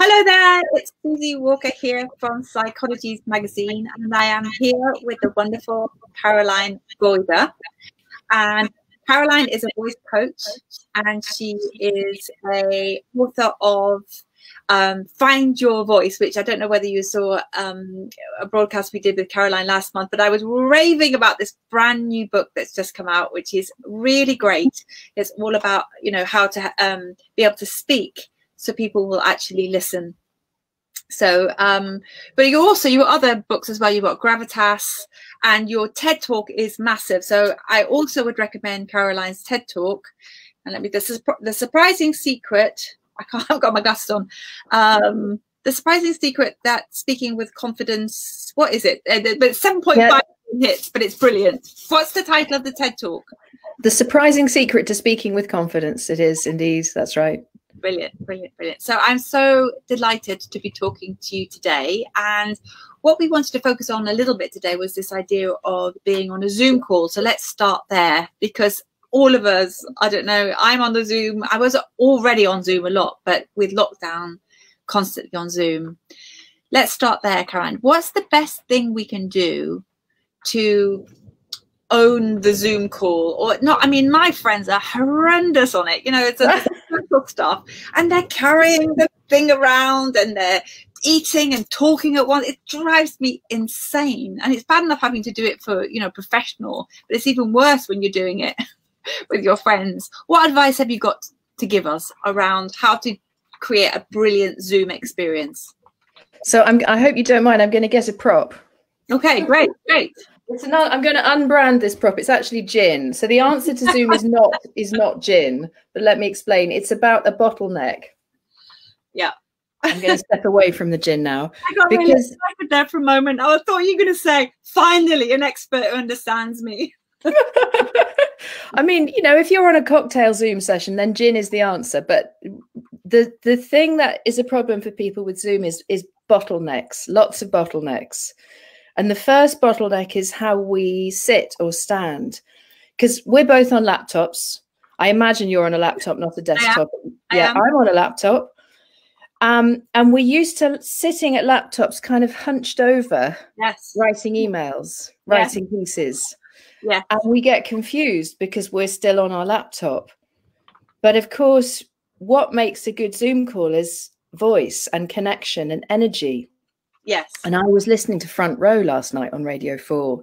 Hello there, it's Susie Walker here from Psychologies Magazine, and I am here with the wonderful Caroline Goyder. And Caroline is a voice coach, and she is an author of Find Your Voice, which I don't know whether you saw a broadcast we did with Caroline last month, but I was raving about this brand new book that's just come out, which is really great. It's all about, you know, how to be able to speak so people will actually listen. So, but you also, your other books as well, you've got Gravitas, and your TED Talk is massive. So I also would recommend Caroline's TED Talk. And let me, the surprising secret, I've got my glasses on. The surprising secret that speaking with confidence, what is it? But 7.5 hits, but it's brilliant. What's the title of the TED Talk? The surprising secret to speaking with confidence. It is indeed, that's right. Brilliant, brilliant, brilliant. So I'm so delighted to be talking to you today. And what we wanted to focus on a little bit today was this idea of being on a Zoom call. So let's start there, because all of us, I don't know, I'm on the Zoom. I was already on Zoom a lot, but with lockdown, constantly on Zoom. Let's start there, Caroline. What's the best thing we can do to own the Zoom call? Or not, I mean, my friends are horrendous on it. You know, it's a stuff, and they're carrying the thing around and they're eating and talking at once. It drives me insane, and it's bad enough having to do it for, you know, professional, but it's even worse when you're doing it with your friends. What advice have you got to give us around how to create a brilliant Zoom experience? So I hope you don't mind, I'm going to get a prop. Okay, great, great. It's another, I'm going to unbrand this prop. It's actually gin. So the answer to Zoom is not gin. But let me explain. It's about a bottleneck. Yeah. I'm going to step away from the gin now. I got really excited there for a moment. I thought you were going to say, finally, an expert who understands me. I mean, you know, if you're on a cocktail Zoom session, then gin is the answer. But the thing that is a problem for people with Zoom is bottlenecks, lots of bottlenecks. And the first bottleneck is how we sit or stand, because we're both on laptops. I imagine you're on a laptop, not a desktop. Yeah, I'm on a laptop. And we're used to sitting at laptops kind of hunched over, yes, writing emails, writing pieces. Yeah. And we get confused because we're still on our laptop. But of course, what makes a good Zoom call is voice and connection and energy. Yes. And I was listening to Front Row last night on Radio 4,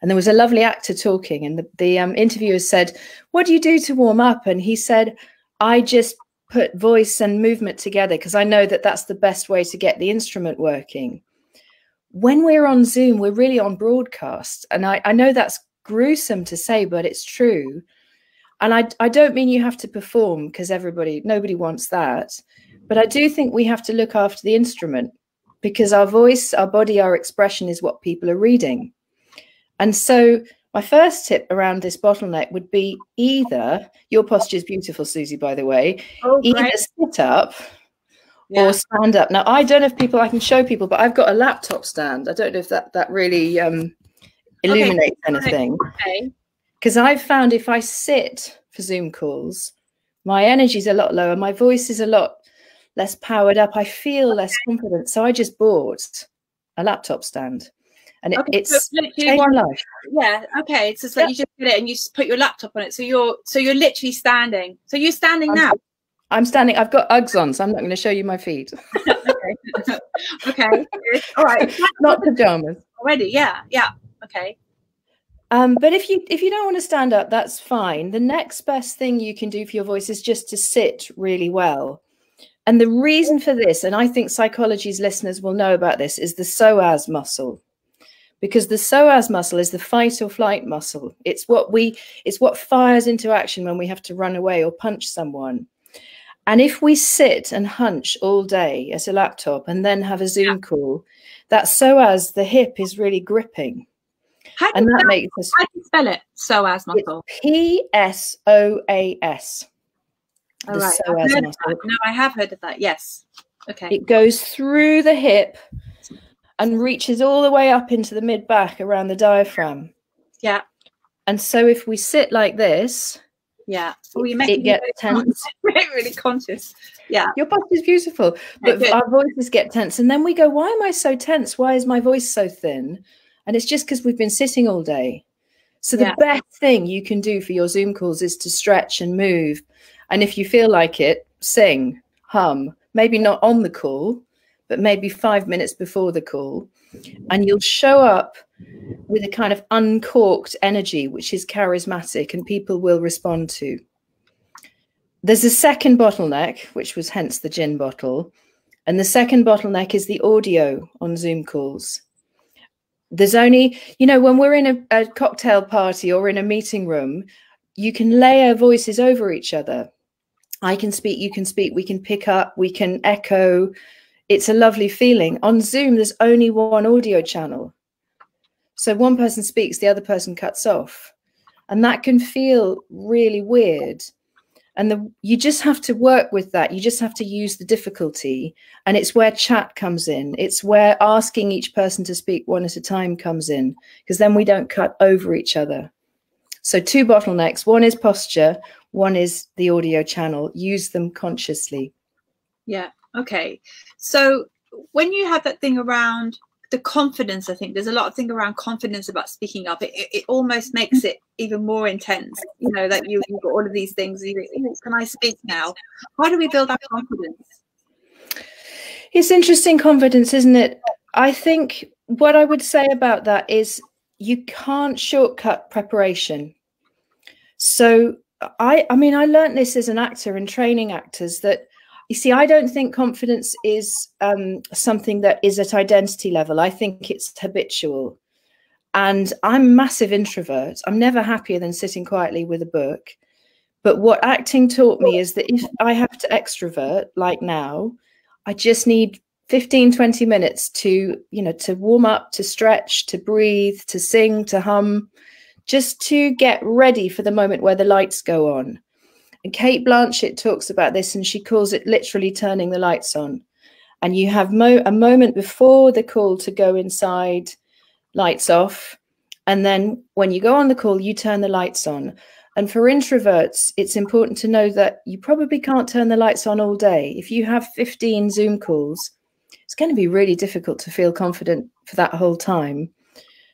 and there was a lovely actor talking, and the interviewer said, "What do you do to warm up?" And he said, "I just put voice and movement together, because I know that that's the best way to get the instrument working." When we're on Zoom, we're really on broadcast. And I know that's gruesome to say, but it's true. And I don't mean you have to perform, because nobody wants that. But I do think we have to look after the instrument, because our voice, our body, our expression is what people are reading. And so my first tip around this bottleneck would be either, your posture is beautiful, Susie, by the way, either sit up or stand up. Now, I don't know if people, I can show people, but I've got a laptop stand. I don't know if that really illuminates anything. Because I've found if I sit for Zoom calls, my energy's a lot lower, my voice is a lot less powered up, I feel less confident. So I just bought a laptop stand, and it's changed my life. Yeah, okay. So it's like you just get it and you just put your laptop on it. So you're literally standing. So you're standing now. I'm standing. I've got Uggs on, so I'm not going to show you my feet. Okay. Okay. All right. Not pajamas. Already. Yeah. Yeah. Okay. But if you don't want to stand up, that's fine. The next best thing you can do for your voice is just to sit really well. And the reason for this, and I think Psychology's listeners will know about this, is the psoas muscle, because the psoas muscle is the fight or flight muscle. It's what fires into action when we have to run away or punch someone. And if we sit and hunch all day at a laptop and then have a Zoom call, that psoas, the hip, is really gripping. And that makes us. How do you spell it? Psoas muscle. PSOAS. Oh, right. No, I have heard of that. Yes. Okay. It goes through the hip and reaches all the way up into the mid back around the diaphragm. Yeah. And so if we sit like this, Yeah. Oh, you make it get tense. Really conscious. Yeah. Your body is beautiful, but our voices get tense. And then we go, why am I so tense? Why is my voice so thin? And it's just because we've been sitting all day. So the best thing you can do for your Zoom calls is to stretch and move. And if you feel like it, sing, hum, maybe not on the call, but maybe 5 minutes before the call. And you'll show up with a kind of uncorked energy, which is charismatic and people will respond to. There's a second bottleneck, which was hence the gin bottle. And the second bottleneck is the audio on Zoom calls. There's only, you know, when we're in a cocktail party or in a meeting room, you can layer voices over each other. I can speak, you can speak, we can pick up, we can echo. It's a lovely feeling. On Zoom, there's only one audio channel. So one person speaks, the other person cuts off. And that can feel really weird. And you just have to work with that. You just have to use the difficulty. And it's where chat comes in. It's where asking each person to speak one at a time comes in, because then we don't cut over each other. So two bottlenecks. One is posture. One is the audio channel. Use them consciously. Yeah. Okay. So when you had that thing around the confidence, I think there's a lot of thing around confidence about speaking up. It almost makes it even more intense, you know, that you've got all of these things. You think, can I speak now? How do we build our confidence? It's interesting confidence, isn't it? I think what I would say about that is you can't shortcut preparation. So I mean, I learned this as an actor and training actors that, you see, I don't think confidence is something that is at identity level. I think it's habitual. And I'm a massive introvert. I'm never happier than sitting quietly with a book. But what acting taught me is that if I have to extrovert, like now, I just need 15, 20 minutes to, you know, to warm up, to stretch, to breathe, to sing, to hum, just to get ready for the moment where the lights go on. And Kate Blanchett talks about this, and she calls it literally turning the lights on. And you have a moment before the call to go inside, lights off. And then when you go on the call, you turn the lights on. And for introverts, it's important to know that you probably can't turn the lights on all day. If you have 15 Zoom calls, it's going to be really difficult to feel confident for that whole time.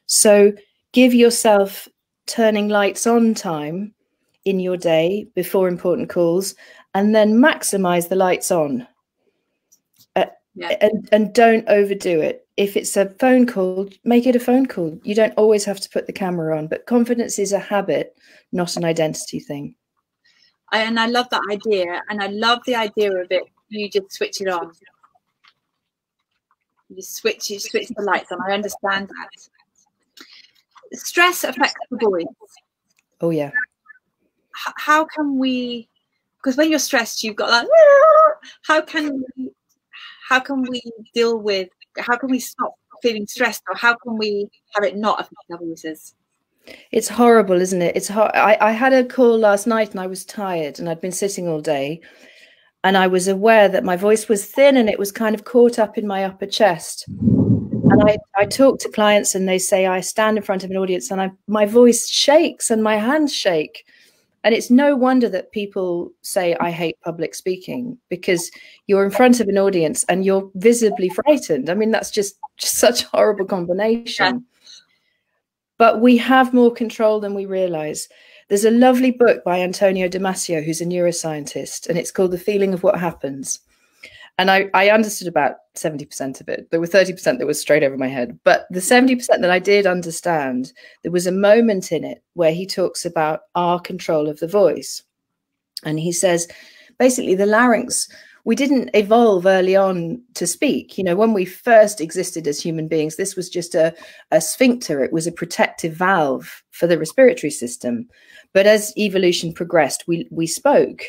So give yourself turning lights on time in your day before important calls, and then maximize the lights on and don't overdo it. If it's a phone call, make it a phone call. You don't always have to put the camera on, but confidence is a habit, not an identity thing. And I love that idea. And I love the idea of it. You just switch it on. You switch the lights on. I understand that. Stress affects the voice. Oh yeah. How can we, because when you're stressed, you've got that, how can we deal with, how can we stop feeling stressed, or how can we have it not affect our voices? It's horrible, isn't it? It's hard. I had a call last night and I was tired and I'd been sitting all day, and I was aware that my voice was thin and it was kind of caught up in my upper chest. And I talk to clients and they say, I stand in front of an audience and my voice shakes and my hands shake. And it's no wonder that people say, I hate public speaking, because you're in front of an audience and you're visibly frightened. I mean, that's just such a horrible combination. Yeah. But we have more control than we realize. There's a lovely book by Antonio Damasio, who's a neuroscientist, and it's called The Feeling of What Happens. And I understood about 70% of it. There were 30% that was straight over my head. But the 70% that I did understand, there was a moment in it where he talks about our control of the voice. And he says, basically, the larynx, we didn't evolve early on to speak. You know, when we first existed as human beings, this was just a sphincter. It was a protective valve for the respiratory system. But as evolution progressed, we spoke.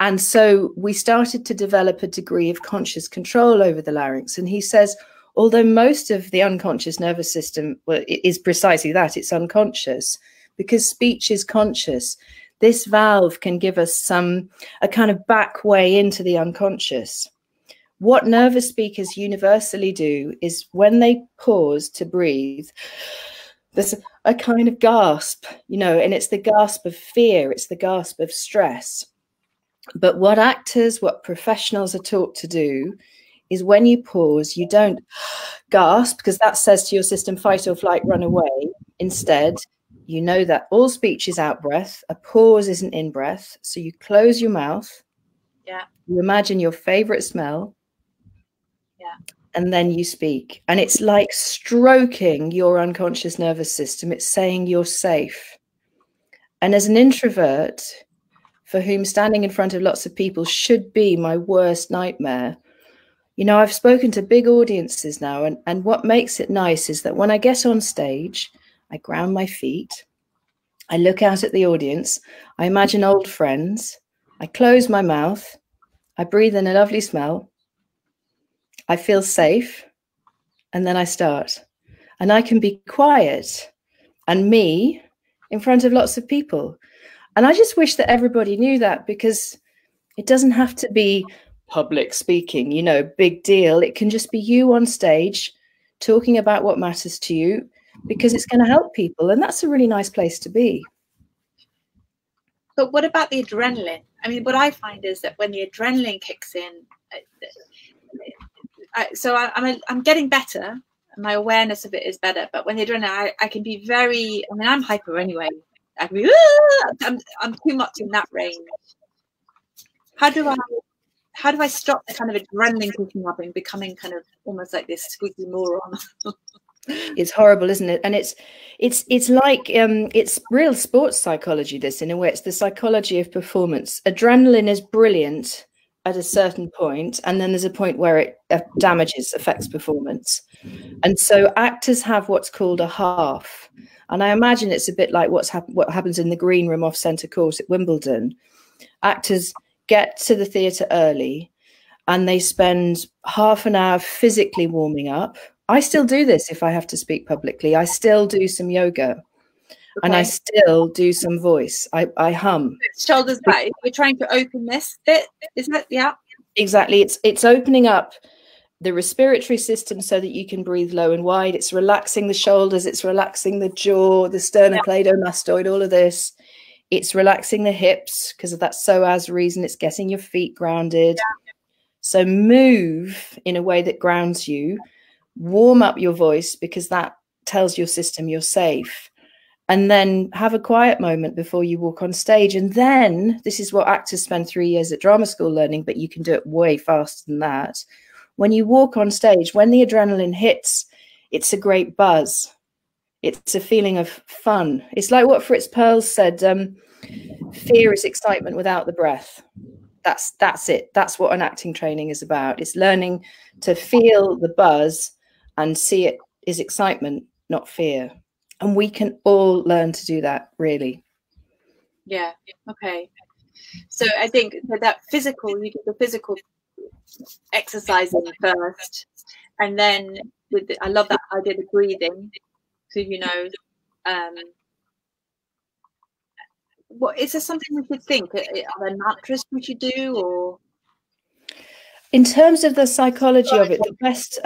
And so we started to develop a degree of conscious control over the larynx. And he says, although most of the unconscious nervous system is precisely that, it's unconscious, because speech is conscious, this valve can give us a kind of back way into the unconscious. What nervous speakers universally do is when they pause to breathe, there's a kind of gasp, you know, and it's the gasp of fear, it's the gasp of stress. But what actors, what professionals are taught to do is when you pause, you don't gasp, because that says to your system, fight or flight, run away. Instead, you know that all speech is out breath, a pause isn't in breath. So you close your mouth. Yeah. You imagine your favorite smell. Yeah. And then you speak. And it's like stroking your unconscious nervous system. It's saying you're safe. And as an introvert, for whom standing in front of lots of people should be my worst nightmare, you know, I've spoken to big audiences now, and what makes it nice is that when I get on stage, I ground my feet, I look out at the audience, I imagine old friends, I close my mouth, I breathe in a lovely smell, I feel safe, and then I start. And I can be quiet and me in front of lots of people. And I just wish that everybody knew that, because it doesn't have to be public speaking, you know, big deal. It can just be you on stage talking about what matters to you, because it's going to help people. And that's a really nice place to be. But what about the adrenaline? I mean, what I find is that when the adrenaline kicks in, I'm getting better. My awareness of it is better. But when the adrenaline, I can be very, I mean, I'm hyper anyway. I can be, I'm too much in that range. How do I stop the kind of adrenaline kicking up and becoming kind of almost like this squeaky moron? It's horrible, isn't it? And it's like it's real sports psychology, this, in a way. It's the psychology of performance. Adrenaline is brilliant at a certain point, and then there's a point where it affects performance. And so actors have what's called a half. And I imagine it's a bit like what happens in the green room off centre court at Wimbledon. Actors get to the theatre early and they spend half an hour physically warming up. I still do this if I have to speak publicly. I still do some yoga. Okay. And I still do some voice. I hum. Shoulders back. We're trying to open this bit, isn't it? Yeah. Exactly. It's opening up the respiratory system so that you can breathe low and wide. It's relaxing the shoulders. It's relaxing the jaw, the sternocleidomastoid, all of this. It's relaxing the hips because of that psoas reason. It's getting your feet grounded. Yeah. So move in a way that grounds you. Warm up your voice because that tells your system you're safe. And then have a quiet moment before you walk on stage. And then this is what actors spend 3 years at drama school learning, but you can do it way faster than that. When you walk on stage, when the adrenaline hits, it's a great buzz. It's a feeling of fun. It's like what Fritz Perls said, fear is excitement without the breath. That's it. That's what an acting training is about. It's learning to feel the buzz and see it as excitement, not fear. And we can all learn to do that, really. Yeah. Okay. So I think that physical, you do the physical exercising first, and then with I love that idea of breathing. So, you know, what is there something we should think? Are there mantras we should do, or in terms of the psychology of it, the best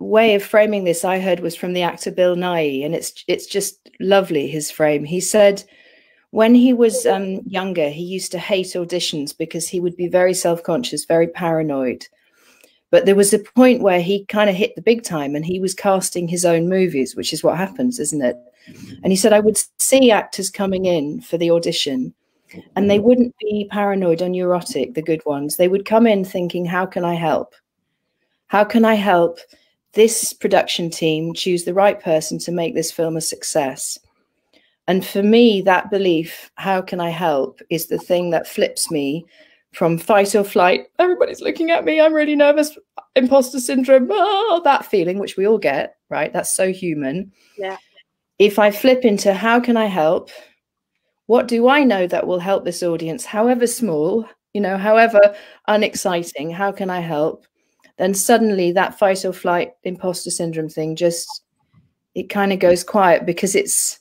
way of framing this I heard was from the actor Bill Nighy, and it's just lovely, his frame. He said when he was younger, he used to hate auditions because he would be very self-conscious, very paranoid. But there was a point where he kind of hit the big time and he was casting his own movies, which is what happens, isn't it? And he said, I would see actors coming in for the audition and they wouldn't be paranoid or neurotic, the good ones. They would come in thinking, how can I help? How can I help this production team choose the right person to make this film a success? And for me, that belief, how can I help, is the thing that flips me from fight or flight. Everybody's looking at me. I'm really nervous. Imposter syndrome. Oh, that feeling, which we all get, right? That's so human. Yeah. If I flip into how can I help? What do I know that will help this audience? However small, you know, however unexciting, how can I help? Then suddenly that fight or flight imposter syndrome thing just, it kind of goes quiet because it's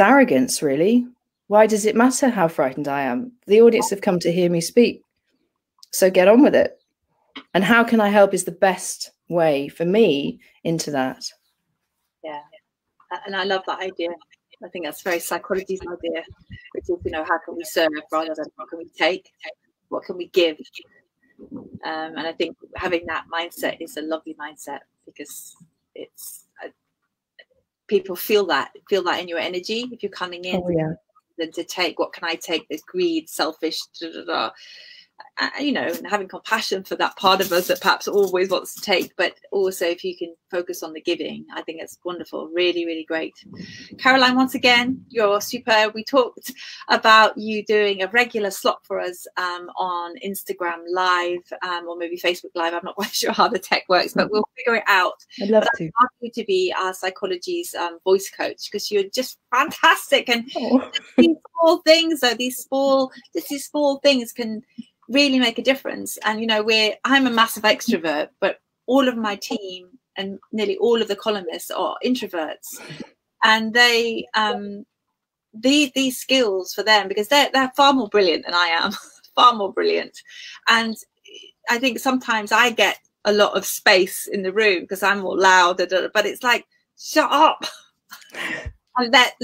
arrogance, really. Why does it matter how frightened I am? The audience have come to hear me speak. So get on with it. And how can I help is the best way for me into that. Yeah. And I love that idea. I think that's very psychology's idea, which is, you know, how can we serve rather than what can we take? What can we give? And I think having that mindset is a lovely mindset, because it's people feel that in your energy if you're coming in. Oh, yeah. Than to take, what can I take? This greed, selfish, you know, and having compassion for that part of us that perhaps always wants to take, but also if you can focus on the giving, I think it's wonderful. Really, really great. Caroline, once again, you're super. We talked about you doing a regular slot for us on Instagram Live or maybe Facebook Live. I'm not quite sure how the tech works, but we'll figure it out. I'd love to. I'd love you to be our Psychology's voice coach, because you're just fantastic. And these small things, though, these small things can really make a difference. And you know, I'm a massive extrovert, but all of my team and nearly all of the columnists are introverts, and they these skills for them, because they're far more brilliant than I am. Far more brilliant. And I think sometimes I get a lot of space in the room because I'm more loud, but it's like, shut up and let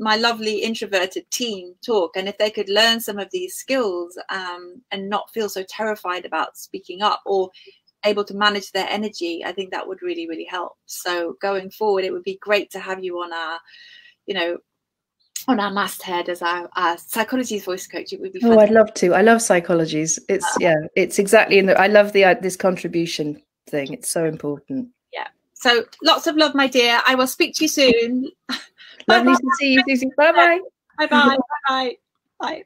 my lovely introverted team talk. And if they could learn some of these skills and not feel so terrified about speaking up or able to manage their energy, I think that would really, really help. So going forward, it would be great to have you on our, you know, on our masthead as our Psychology's voice coach. It would be fantastic. Oh, I'd love to. I love Psychology's. It's it's exactly in the, I love the this contribution thing. It's so important. Yeah. So lots of love, my dear. I will speak to you soon. Lovely to see you, Susie. Bye-bye. Bye-bye. Bye-bye. Bye.